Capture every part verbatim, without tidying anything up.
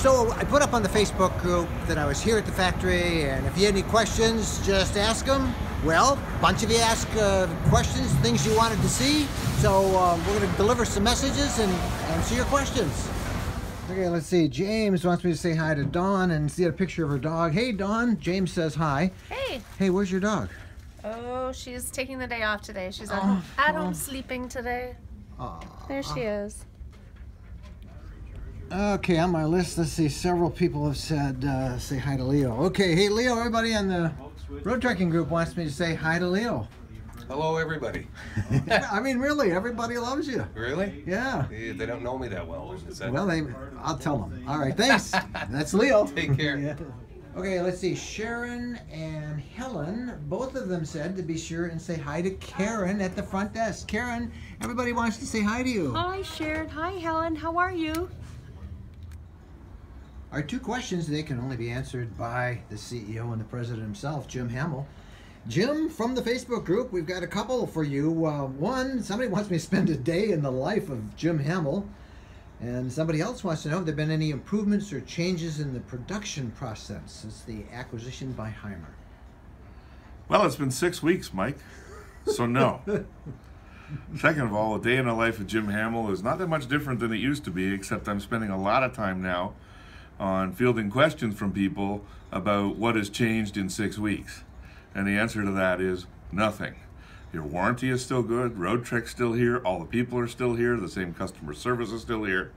So I put up on the Facebook group that I was here at the factory, and if you had any questions, just ask them. Well, a bunch of you asked uh, questions, things you wanted to see. So uh, we're going to deliver some messages and answer your questions. Okay, let's see. James wants me to say hi to Dawn and see a picture of her dog. Hey, Dawn. James says hi. Hey. Hey, where's your dog? Oh, she's taking the day off today. She's at, oh, home, at home sleeping today. Oh. There she is. Okay, on my list, let's see. Several people have said, uh, say hi to Leo. Okay, hey, Leo, everybody on the road trekking group wants me to say hi to Leo. Hello, everybody. I mean, really, everybody loves you. Really? Yeah. They, they don't know me that well. Is that well, they, I'll tell them. All right, thanks. That's Leo. Take care. Yeah. Okay, let's see. Sharon and Helen, both of them said to be sure and say hi to Karen at the front desk. Karen, everybody wants to say hi to you. Hi, Sharon. Hi, Helen. How are you? Our two questions, they can only be answered by the C E O and the president himself, Jim Hamill. Jim, from the Facebook group, we've got a couple for you. Uh, one, somebody wants me to spend a day in the life of Jim Hamill. And somebody else wants to know if there have been any improvements or changes in the production process since the acquisition by Hymer. Well, it's been six weeks, Mike, so no. Second of all, a day in the life of Jim Hamill is not that much different than it used to be, except I'm spending a lot of time now on fielding questions from people about what has changed in six weeks. And the answer to that is nothing. Your warranty is still good, Roadtrek's still here, all the people are still here, the same customer service is still here.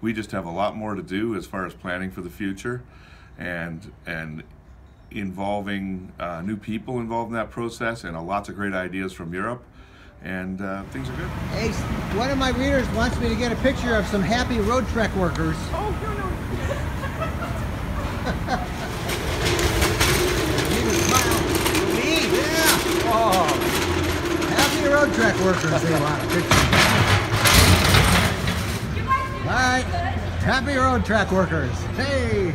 We just have a lot more to do as far as planning for the future and and involving uh, new people involved in that process, and uh, lots of great ideas from Europe, and uh, things are good. Hey, one of my readers wants me to get a picture of some happy Roadtrek workers. Oh, no, no. Me? Yeah. Oh. Roadtrek workers, they want a picture. All right, happy Roadtrek workers. Hey!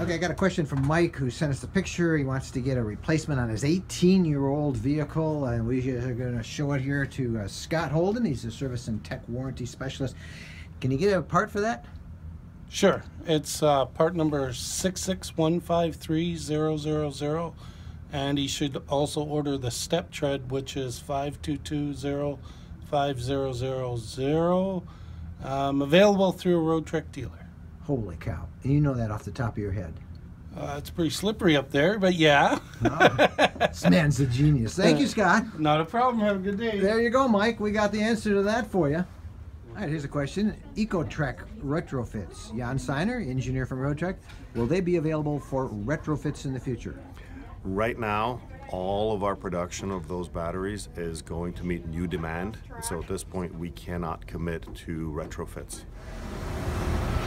Okay, I got a question from Mike who sent us the picture. He wants to get a replacement on his eighteen-year-old vehicle, and we are going to show it here to uh, Scott Holden. He's a service and tech warranty specialist. Can you get a part for that? Sure. It's uh, part number six six one five three zero zero zero. And he should also order the step tread, which is five two two zero five zero zero zero, um, available through a Roadtrek dealer. Holy cow. You know that off the top of your head. Uh, it's pretty slippery up there, but yeah. Oh, this man's a genius. Thank you, Scott. Not a problem. Have a good day. There you go, Mike. We got the answer to that for you. All right, here's a question. EcoTrek retrofits. Jan Seiner, engineer from Roadtrek, will they be available for retrofits in the future? Right now, all of our production of those batteries is going to meet new demand. So at this point, we cannot commit to retrofits.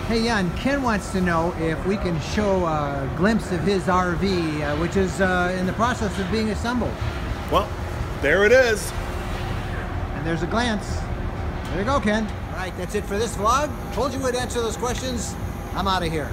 Hey, Jan, Ken wants to know if we can show a glimpse of his R V, uh, which is uh, in the process of being assembled. Well, there it is. And there's a glance. There you go, Ken. All right, that's it for this vlog. Told you we'd answer those questions. I'm out of here.